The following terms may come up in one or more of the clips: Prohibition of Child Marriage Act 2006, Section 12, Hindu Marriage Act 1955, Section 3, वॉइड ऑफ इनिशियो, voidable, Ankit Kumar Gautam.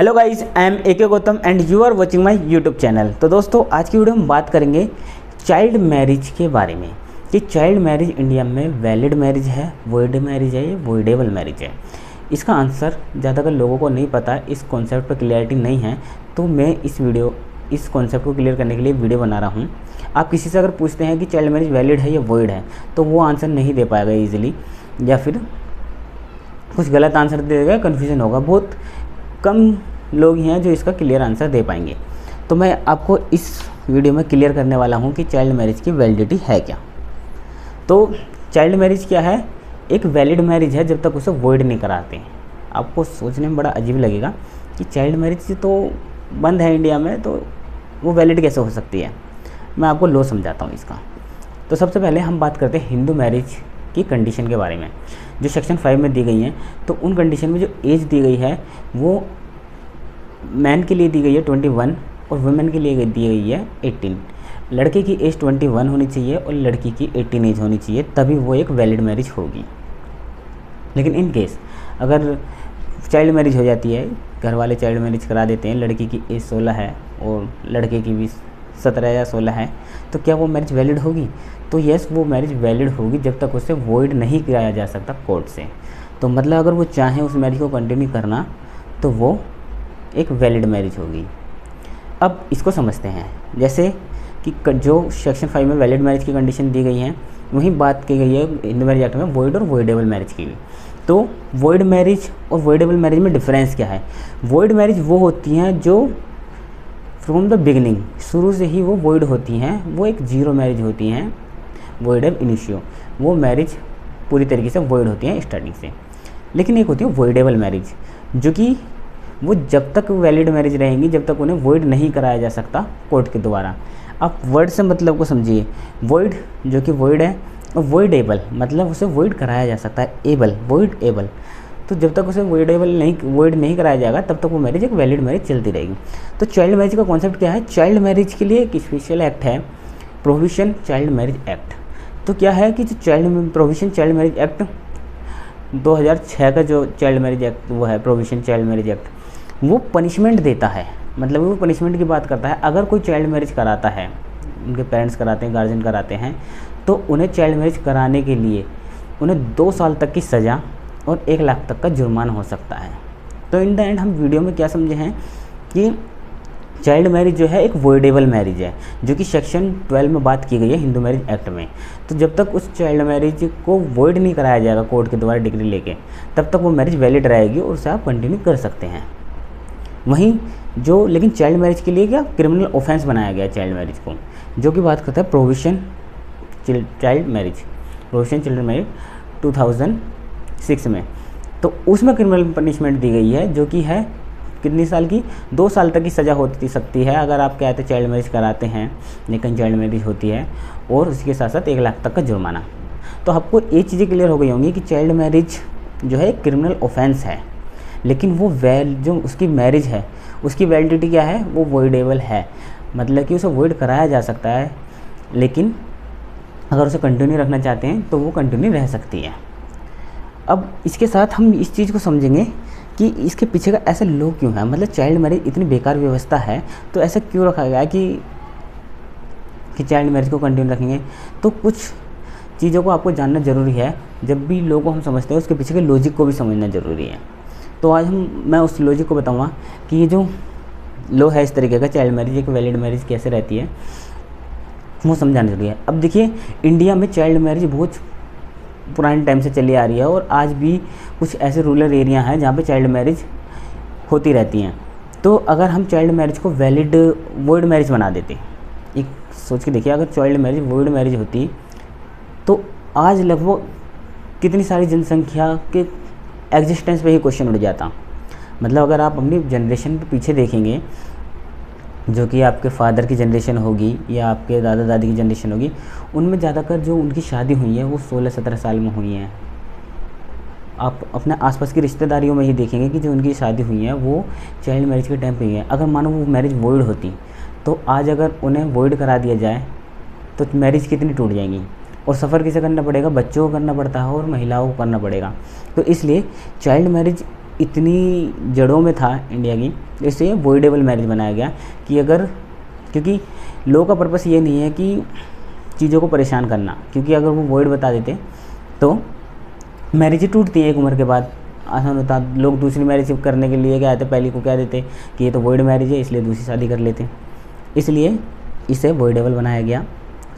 Hello guys, I am AK Gautam and you are watching my YouTube channel. तो दोस्तों, आज की वीडियो में बात करेंगे चाइल्ड मैरिज के बारे में कि चाइल्ड मैरिज इंडिया में वैलिड मैरिज है, वॉइड मैरिज है, ये वॉइडेबल मैरिज है। इसका आंसर ज़्यादातर लोगों को नहीं पता, इस कॉन्सेप्ट पर क्लियरिटी नहीं है, तो मैं इस कॉन्सेप्ट को क्लियर करने के लिए वीडियो बना रहा हूँ। आप किसी से अगर पूछते हैं कि चाइल्ड मैरिज वैलिड है या वॉइड है, तो वो आंसर नहीं दे पाएगा ईजिली, या फिर कुछ गलत आंसर दे देगा, कन्फ्यूजन होगा। बहुत कम लोग हैं जो इसका क्लियर आंसर दे पाएंगे, तो मैं आपको इस वीडियो में क्लियर करने वाला हूँ कि चाइल्ड मैरिज की वैलिडिटी है क्या। तो चाइल्ड मैरिज क्या है? एक वैलिड मैरिज है जब तक उसे वॉइड नहीं कराते। आपको सोचने में बड़ा अजीब लगेगा कि चाइल्ड मैरिज तो बंद है इंडिया में, तो वो वैलिड कैसे हो सकती है। मैं आपको लॉ समझाता हूँ इसका। तो सबसे पहले हम बात करते हैं हिंदू मैरिज की कंडीशन के बारे में जो सेक्शन 5 में दी गई हैं। तो उन कंडीशन में जो एज दी गई है वो मैन के लिए दी गई है 21 और वुमेन के लिए दी गई है 18। लड़के की एज 21 होनी चाहिए और लड़की की 18 एज होनी चाहिए, तभी वो एक वैलिड मैरिज होगी। लेकिन इन केस अगर चाइल्ड मैरिज हो जाती है, घर वाले चाइल्ड मैरिज करा देते हैं, लड़की की एज 16 है और लड़के की भी 17 या 16 है, तो क्या वो मैरिज वैलिड होगी? तो यस, वो मैरिज वैलिड होगी जब तक उसे वॉइड नहीं कराया जा सकता कोर्ट से। तो मतलब अगर वो चाहें उस मैरिज को कंटिन्यू करना, तो वो एक वैलिड मैरिज होगी। अब इसको समझते हैं, जैसे कि जो सेक्शन 5 में वैलिड मैरिज की कंडीशन दी गई है, वहीं बात की गई है हिंदू मैरिज एक्ट में वॉइड और वॉइडेबल मैरिज की। तो वॉइड मैरिज और वॉइडेबल मैरिज में डिफरेंस क्या है? वॉइड मैरिज वो होती हैं जो फ्रॉम द बिगिनिंग, शुरू से ही वो वॉइड होती हैं, वो एक जीरो मैरिज होती हैं, वॉइड ऑफ इनिशियो, वो मैरिज पूरी तरीके से वॉइड होती हैं स्टार्टिंग से। लेकिन एक होती है वॉइडेबल मैरिज, जो कि वो जब तक वैलिड मैरिज रहेंगी जब तक उन्हें वॉइड नहीं कराया जा सकता कोर्ट के द्वारा। आप वर्ड से मतलब को समझिए, वॉइड जो कि वॉइड है और वॉइडेबल मतलब उसे वॉइड कराया जा सकता है, एबल, वॉइड एबल। तो जब तक उसे वॉइड नहीं कराया जाएगा तब तक वो मैरिज एक वैलिड मैरिज चलती रहेगी। तो चाइल्ड मैरिज का कॉन्सेप्ट क्या है? चाइल्ड मैरिज के लिए एक स्पेशल एक्ट है, प्रोहिबिशन चाइल्ड मैरिज एक्ट। तो क्या है कि जो प्रोहिबिशन चाइल्ड मैरिज एक्ट 2006 का जो चाइल्ड मैरिज एक्ट वो है, प्रोहिबिशन चाइल्ड मैरिज एक्ट, वो पनिशमेंट देता है। मतलब वो पनिशमेंट की बात करता है, अगर कोई चाइल्ड मैरिज कराता है, उनके पेरेंट्स कराते हैं, गार्जियन कराते हैं, तो उन्हें चाइल्ड मैरिज कराने के लिए उन्हें 2 साल तक की सज़ा और 1 लाख तक का जुर्माना हो सकता है। तो इन द एंड हम वीडियो में क्या समझे हैं कि चाइल्ड मैरिज जो है एक वॉइडेबल मैरिज है, जो कि सेक्शन 12 में बात की गई है हिंदू मैरिज एक्ट में। तो जब तक उस चाइल्ड मैरिज को वॉइड नहीं कराया जाएगा कोर्ट के द्वारा डिग्री लेके, तब तक वो मैरिज वैलिड रहेगी और उसे आप कंटिन्यू कर सकते हैं। वहीं जो लेकिन चाइल्ड मैरिज के लिए क्या क्रिमिनल ऑफेंस बनाया गया चाइल्ड मैरिज को, जो कि बात करता है प्रोहिबिशन चाइल्ड मैरिज 2006 में। तो उसमें क्रिमिनल पनिशमेंट दी गई है, जो कि है कितनी साल की? 2 साल तक की सज़ा होती सकती है अगर आप कहते चाइल्ड मैरिज कराते हैं, लेकिन चाइल्ड मैरिज होती है, और उसके साथ साथ 1 लाख तक का जुर्माना। तो आपको ये चीज़ें क्लियर हो गई होंगी कि चाइल्ड मैरिज जो है क्रिमिनल ऑफेंस है, लेकिन वो जो उसकी मैरिज है उसकी वैलिडिटी क्या है? वो वॉइडेबल है, मतलब कि उसे वॉइड कराया जा सकता है, लेकिन अगर उसे कंटिन्यू रखना चाहते हैं तो वो कंटिन्यू रह सकती है। अब इसके साथ हम इस चीज़ को समझेंगे कि इसके पीछे का ऐसा लोग क्यों है, मतलब चाइल्ड मैरिज इतनी बेकार व्यवस्था है तो ऐसा क्यों रखा गया कि चाइल्ड मैरिज को कंटिन्यू रखेंगे। तो कुछ चीज़ों को आपको जानना ज़रूरी है, जब भी लोगों को हम समझते हैं उसके पीछे के लॉजिक को भी समझना ज़रूरी है। तो आज मैं उस लॉजिक को बताऊँगा कि ये जो लॉ है इस तरीके का चाइल्ड मैरिज एक वैलिड मैरिज कैसे रहती है, वो समझाना ज़रूरी है। अब देखिए, इंडिया में चाइल्ड मैरिज बहुत पुराने टाइम से चली आ रही है और आज भी कुछ ऐसे रूरल एरिया हैं जहाँ पे चाइल्ड मैरिज होती रहती हैं। तो अगर हम चाइल्ड मैरिज को वैलिड वॉइड मैरिज बना देते, एक सोच के देखिए, अगर चाइल्ड मैरिज वॉइड मैरिज होती तो आज लगभग कितनी सारी जनसंख्या के एग्जिस्टेंस पे ही क्वेश्चन उठ जाता। मतलब अगर आप अपनी जनरेशन पे पीछे देखेंगे, जो कि आपके फादर की जनरेशन होगी या आपके दादा दादी की जनरेशन होगी, उनमें ज़्यादातर जो उनकी शादी हुई है वो 16-17 साल में हुई है। आप अपने आसपास की रिश्तेदारियों में ही देखेंगे कि जो उनकी शादी हुई है वो चाइल्ड मैरिज के टाइम पे हुई है। अगर मानो वो मैरिज वॉइड होती तो आज अगर उन्हें वॉइड करा दिया जाए तो मैरिज कितनी टूट जाएंगी, और सफ़र किसे करना पड़ेगा? बच्चों को करना पड़ता है और महिलाओं को करना पड़ेगा। तो इसलिए चाइल्ड मैरिज इतनी जड़ों में था इंडिया की, इससे वॉइडेबल मैरिज बनाया गया कि अगर, क्योंकि लॉ का पर्पस ये नहीं है कि चीज़ों को परेशान करना, क्योंकि अगर वो वॉइड बता देते तो मैरिज टूटती है एक उम्र के बाद, आसान होता। लोग दूसरी मैरिज करने के लिए क्या आते, पहले को क्या देते कि ये तो वॉइड मैरिज है इसलिए दूसरी शादी कर लेते, इसलिए इसे वॉइडेबल बनाया गया।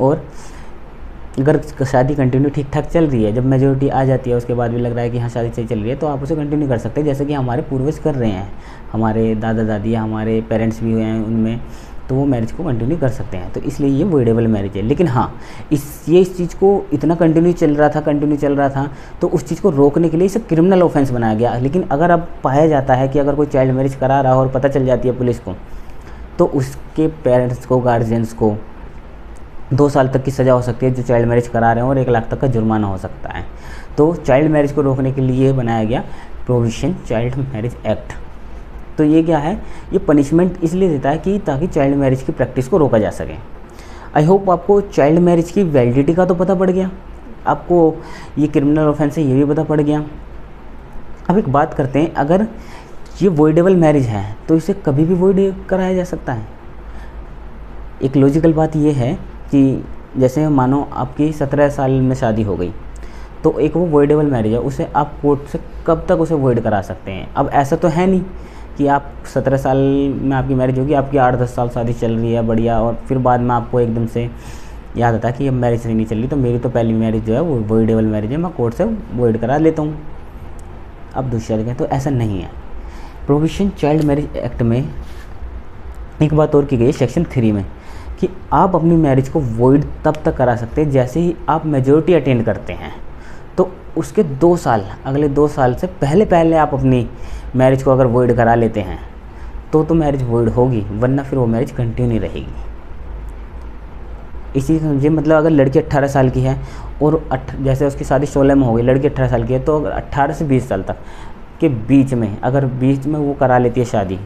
और अगर शादी कंटिन्यू ठीक ठाक चल रही है, जब मेजोरिटी आ जाती है उसके बाद भी लग रहा है कि हाँ शादी सही चल रही है, तो आप उसे कंटिन्यू कर सकते हैं, जैसे कि हमारे पूर्वज कर रहे हैं, हमारे दादा दादी हमारे पेरेंट्स भी हुए हैं उनमें, तो वो मैरिज को कंटिन्यू कर सकते हैं। तो इसलिए ये वॉइडेबल मैरिज है। लेकिन हाँ, इस चीज़ को इतना कंटिन्यू चल रहा था तो उस चीज़ को रोकने के लिए इसे क्रिमिनल ऑफेंस बनाया गया। लेकिन अगर अब पाया जाता है कि अगर कोई चाइल्ड मैरिज करा रहा हो और पता चल जाती है पुलिस को, तो उसके पेरेंट्स को, गार्जियंस को 2 साल तक की सज़ा हो सकती है जो चाइल्ड मैरिज करा रहे हैं, और 1 लाख तक का जुर्माना हो सकता है। तो चाइल्ड मैरिज को रोकने के लिए बनाया गया प्रोविजन चाइल्ड मैरिज एक्ट। तो ये क्या है, ये पनिशमेंट इसलिए देता है कि ताकि चाइल्ड मैरिज की प्रैक्टिस को रोका जा सके। आई होप आपको चाइल्ड मैरिज की वैलिडिटी का तो पता पड़ गया, आपको ये क्रिमिनल ऑफेंस है ये भी पता पड़ गया। अब एक बात करते हैं, अगर ये वॉइडेबल मैरिज है तो इसे कभी भी वॉइड कराया जा सकता है। एक लॉजिकल बात ये है कि जैसे मानो आपकी 17 साल में शादी हो गई, तो एक वो वॉइडेबल मैरिज है, उसे आप कोर्ट से कब तक उसे वॉइड करा सकते हैं। अब ऐसा तो है नहीं कि आप 17 साल में आपकी मैरिज होगी, आपकी 8-10 साल शादी चल रही है बढ़िया, और फिर बाद में आपको एकदम से याद आता है कि अब मैरिज सही नहीं चल रही, तो मेरी तो पहली मैरिज जो है वो वॉइडेबल मैरिज है, मैं कोर्ट से वॉइड करा लेता हूँ, अब दूसरी शादी करें। तो ऐसा नहीं है। प्रोविजन चाइल्ड मैरिज एक्ट में एक बात और की गई है सेक्शन 3 में कि आप अपनी मैरिज को वॉइड तब तक करा सकते हैं जैसे ही आप मेजोरिटी अटेंड करते हैं। तो उसके 2 साल, अगले 2 साल से पहले आप अपनी मैरिज को अगर वॉइड करा लेते हैं तो मैरिज वॉइड होगी, वरना फिर वो मैरिज कंटिन्यू रहेगी। इसी समझिए, मतलब अगर लड़की 18 साल की है और जैसे उसकी शादी 16 में हो गई, लड़की 18 साल की है, तो अगर 18 से 20 साल तक के बीच में, अगर बीच में वो करा लेती है शादी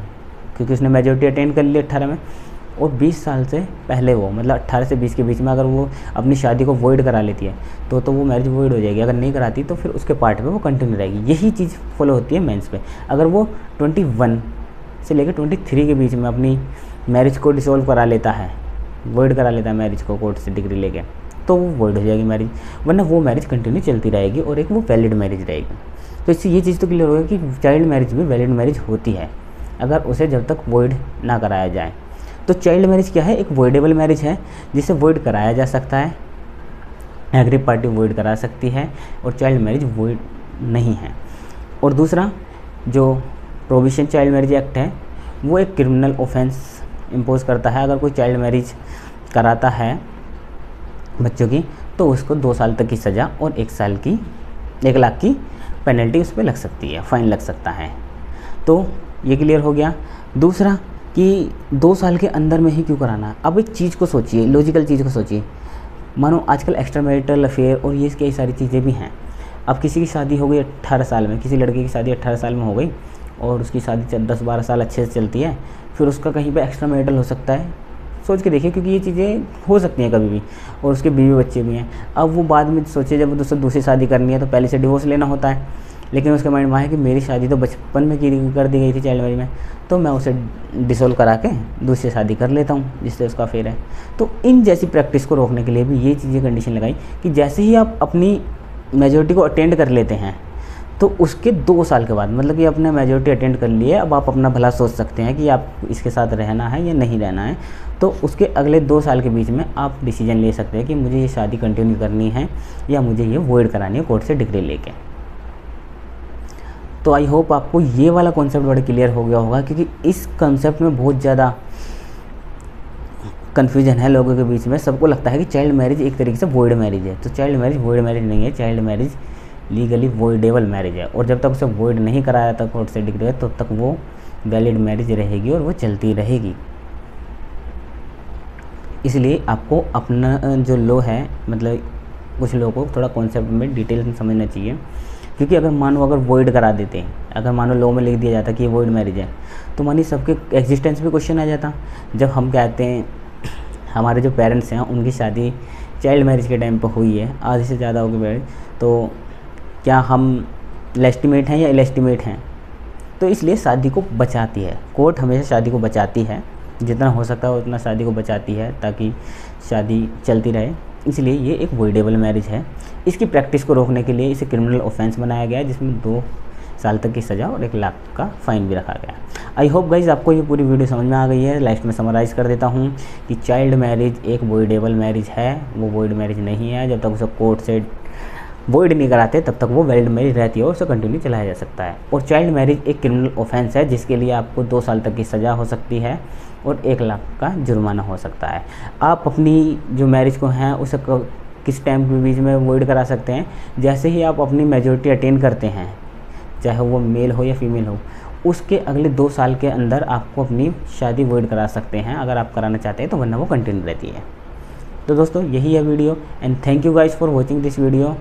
क्योंकि उसने मेजोरिटी अटेंड कर ली 18 में, और 20 साल से पहले वो, मतलब 18 से 20 के बीच में अगर वो अपनी शादी को वॉइड करा लेती है तो वो मैरिज वॉइड हो जाएगी। अगर नहीं कराती तो फिर उसके पार्ट पे वो कंटिन्यू रहेगी। यही चीज़ फॉलो होती है मेंस पे। अगर वो 21 से लेकर 23 के बीच में अपनी मैरिज को डिसॉल्व करा लेता है, वॉइड करा लेता है मैरिज को कोर्ट से डिग्री लेके, तो वो वॉइड हो जाएगी मैरिज, वरना वो मैरिज कंटिन्यू चलती रहेगी और एक वो वैलिड मैरिज रहेगी। तो इससे ये चीज़ तो क्लियर होगी कि चाइल्ड मैरिज भी वैलिड मैरिज होती है अगर उसे जब तक वॉइड ना कराया जाए। तो चाइल्ड मैरिज क्या है, एक वॉइडेबल मैरिज है जिसे वॉइड कराया जा सकता है, एग्री पार्टी वॉइड करा सकती है, और चाइल्ड मैरिज वॉइड नहीं है। और दूसरा जो प्रोविजन चाइल्ड मैरिज एक्ट है वो एक क्रिमिनल ऑफेंस इम्पोज करता है, अगर कोई चाइल्ड मैरिज कराता है बच्चों की तो उसको 2 साल तक की सज़ा और 1 लाख की पेनल्टी उस पर लग सकती है, फ़ाइन लग सकता है। तो ये क्लियर हो गया। दूसरा कि 2 साल के अंदर में ही क्यों कराना है। अब एक चीज़ को सोचिए, लॉजिकल चीज़ को सोचिए, मानो आजकल एक्स्ट्रा मैरिटल अफेयर और ये कई सारी चीज़ें भी हैं। अब किसी की शादी हो गई 18 साल में, किसी लड़के की शादी 18 साल में हो गई और उसकी शादी 10-12 साल अच्छे से चलती है, फिर उसका कहीं पे एक्स्ट्रा मैरिटल हो सकता है, सोच के देखिए, क्योंकि ये चीज़ें हो सकती हैं कभी भी, और उसके बीवी बच्चे भी हैं। अब वो बाद में सोचे जब उसको दूसरी शादी करनी है तो पहले से डिवोर्स लेना होता है, लेकिन उसके माइंड में है कि मेरी शादी तो बचपन में कर दी गई थी चाइल्ड मैरिज में, तो मैं उसे डिसॉल्व करा के दूसरी शादी कर लेता हूँ जिससे उसका अफेयर है। तो इन जैसी प्रैक्टिस को रोकने के लिए भी ये चीज़ें कंडीशन लगाई कि जैसे ही आप अपनी मेजोरिटी को अटेंड कर लेते हैं तो उसके 2 साल के बाद, मतलब कि आपने मेजोरिटी अटेंड कर ली है, अब आप अपना भला सोच सकते हैं कि आप इसके साथ रहना है या नहीं रहना है, तो उसके अगले 2 साल के बीच में आप डिसीजन ले सकते हैं कि मुझे ये शादी कंटिन्यू करनी है या मुझे ये वॉइड करानी है कोर्ट से डिग्री लेके। तो आई होप आपको ये वाला कॉन्सेप्ट बड़ा क्लियर हो गया होगा, क्योंकि इस कॉन्सेप्ट में बहुत ज़्यादा कन्फ्यूजन है लोगों के बीच में। सबको लगता है कि चाइल्ड मैरिज एक तरीके से वॉइड मैरिज है, तो चाइल्ड मैरिज वॉइड मैरिज नहीं है, child marriage legally voidable marriage है, और जब तक उसे वॉइड नहीं कराया था कोर्ट से डिग्री तब तक वो वैलिड मैरिज रहेगी और वो चलती रहेगी। इसलिए आपको अपना जो लॉ है, मतलब कुछ लोगों को थोड़ा कॉन्सेप्ट में डिटेल में समझना चाहिए, क्योंकि अगर मानो अगर वॉइड करा देते हैं, अगर मानो लॉ में लिख दिया जाता कि ये वॉइड मैरिज है, तो मानिए सबके एग्जिस्टेंस पे क्वेश्चन आ जाता। जब हम कहते हैं हमारे जो पेरेंट्स हैं उनकी शादी चाइल्ड मैरिज के टाइम पर हुई है, आधे से ज़्यादा हो गई, तो क्या हम लेस्टिमेट हैं या इलेस्टिमेट हैं? तो इसलिए शादी को बचाती है, कोर्ट हमेशा शादी को बचाती है, जितना हो सकता है उतना शादी को बचाती है ताकि शादी चलती रहे। इसलिए ये एक वॉइडेबल मैरिज है। इसकी प्रैक्टिस को रोकने के लिए इसे क्रिमिनल ऑफेंस बनाया गया है, जिसमें 2 साल तक की सज़ा और 1 लाख का फाइन भी रखा गया। आई होप गाइज आपको ये पूरी वीडियो समझ में आ गई है। लास्ट में समराइज़ कर देता हूँ कि चाइल्ड मैरिज एक वॉइडेबल मैरिज है, वो वॉइड मैरिज नहीं है। जब तक उसे कोर्ट से वॉइड नहीं कराते तब तक वो वैलिड मैरिज रहती है और उसे कंटिन्यू चलाया जा सकता है। और चाइल्ड मैरिज एक क्रिमिनल ऑफेंस है, जिसके लिए आपको 2 साल तक की सज़ा हो सकती है और 1 लाख का जुर्माना हो सकता है। आप अपनी जो मैरिज को हैं उसे किस टाइम के बीच में वॉइड करा सकते हैं। जैसे ही आप अपनी मेजॉरिटी अटेन करते हैं, चाहे वो मेल हो या फीमेल हो, उसके अगले 2 साल के अंदर आपको अपनी शादी वॉइड करा सकते हैं अगर आप कराना चाहते हैं, तो वरना वो कंटिन्यू रहती है। तो दोस्तों यही है video and thank you guys for watching this video.